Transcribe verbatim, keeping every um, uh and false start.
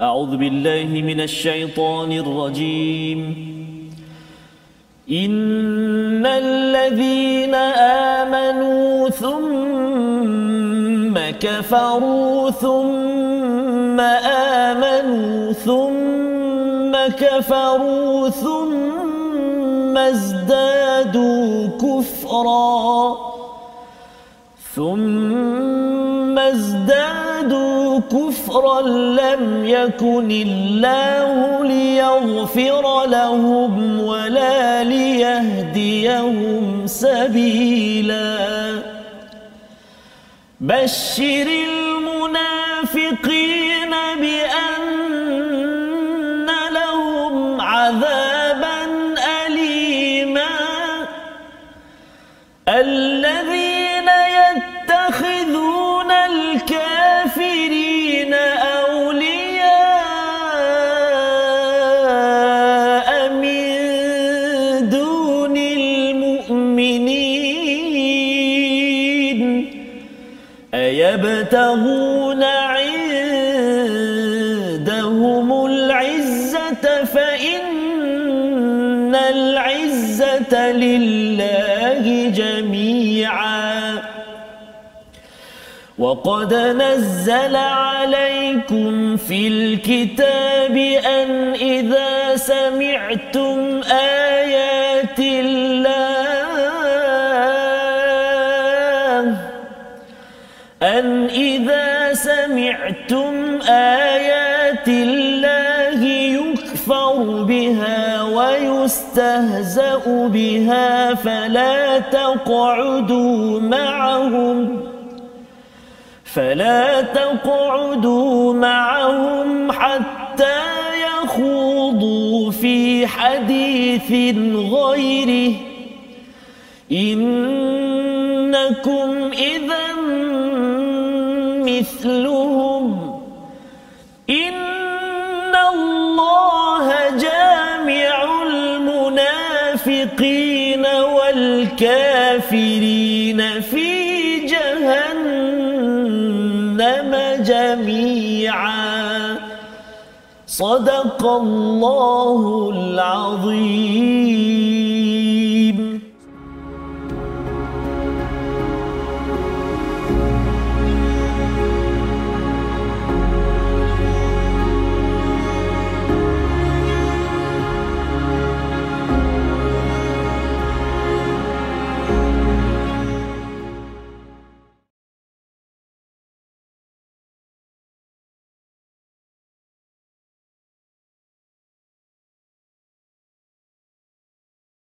أعوذ بالله من الشيطان الرجيم. إن الذين آمنوا ثم كفروا ثم آمنوا ثم كفروا ثم ازدادوا كفرا ثم ازدادوا كفرا لم يكن الله ليغفر لهم ولا ليهديهم سبيلا. بشر المنافقين بأن لهم عذابا أليما الذين يتخذون الكافرين أولياء من دون المؤمنين أيبتغون عندهم العزة فإن العزة لله جميعا. وقد نزل عليكم في الكتاب أن إذا سمعتم آيات الله أن إذا سمعتم آيات الله يكفر بها ويستهزأ بها فلا تقعدوا معهم فلا تقعدوا معهم حتى يخوضوا في حديث غيره إنكم إذا مثلهم. إن الله جامع المنافقين والكافرين في جميعا. صدق الله العظيم.